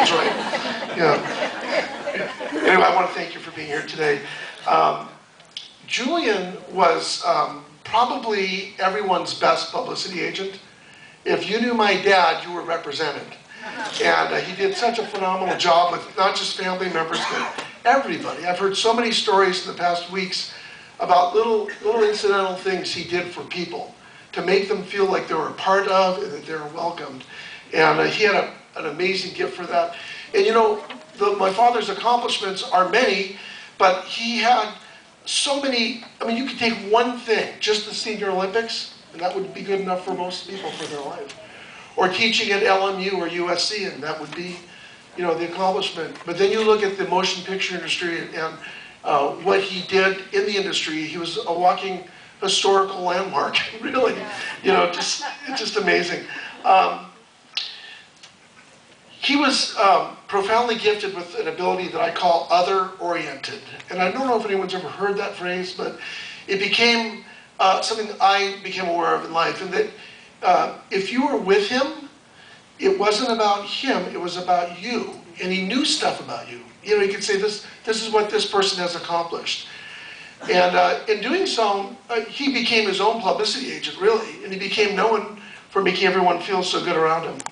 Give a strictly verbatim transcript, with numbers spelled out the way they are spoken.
enjoy it. Yeah. Anyway, I want to thank you for being here today. Um, Julian was um, probably everyone's best publicity agent. If you knew my dad, you were represented. And uh, he did such a phenomenal job with not just family members, but everybody. I've heard so many stories in the past weeks about little, little incidental things he did for people to make them feel like they were a part of and that they were welcomed. And uh, he had a, an amazing gift for that. And you know, the, my father's accomplishments are many, but he had so many. I mean, you could take one thing, just the Senior Olympics, and that would be good enough for most people for their life. Or teaching at L M U or U S C, and that would be, you know, the accomplishment. But then you look at the motion picture industry and uh, what he did in the industry. He was a walking historical landmark, really. You know, just, it's just amazing. Um, he was um, profoundly gifted with an ability that I call other-oriented. And I don't know if anyone's ever heard that phrase, but it became uh, something I became aware of in life, and that Uh, if you were with him, it wasn't about him, it was about you. And he knew stuff about you. You know, he could say, this, this is what this person has accomplished. And uh, in doing so, uh, he became his own publicity agent, really. And he became known for making everyone feel so good around him.